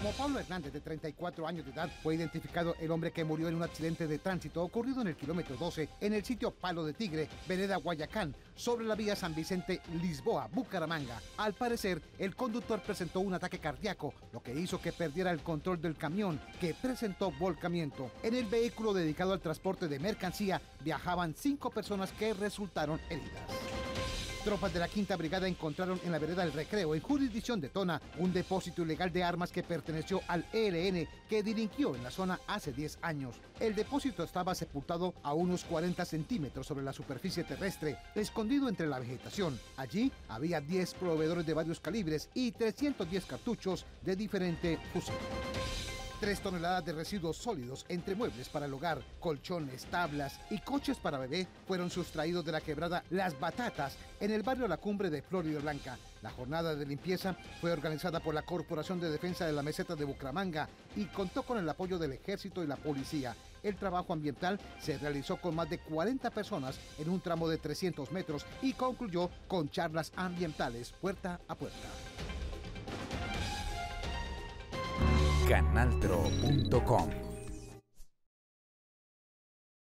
Como Pablo Hernández, de 34 años de edad, fue identificado el hombre que murió en un accidente de tránsito ocurrido en el kilómetro 12, en el sitio Palo de Tigre, vereda Guayacán, sobre la vía San Vicente, Lisboa, Bucaramanga. Al parecer, el conductor presentó un ataque cardíaco, lo que hizo que perdiera el control del camión, que presentó volcamiento. En el vehículo dedicado al transporte de mercancía viajaban 5 personas que resultaron heridas. Tropas de la 5ª Brigada encontraron en la vereda del Recreo, en jurisdicción de Tona, un depósito ilegal de armas que perteneció al ELN que delinquió en la zona hace 10 años. El depósito estaba sepultado a unos 40 centímetros sobre la superficie terrestre, escondido entre la vegetación. Allí había 10 proveedores de varios calibres y 310 cartuchos de diferente fusil. 3 toneladas de residuos sólidos entre muebles para el hogar, colchones, tablas y coches para bebé fueron sustraídos de la quebrada Las Batatas en el barrio La Cumbre de Floridablanca. La jornada de limpieza fue organizada por la Corporación de Defensa de la Meseta de Bucaramanga y contó con el apoyo del Ejército y la Policía. El trabajo ambiental se realizó con más de 40 personas en un tramo de 300 metros y concluyó con charlas ambientales puerta a puerta. Canaltro.com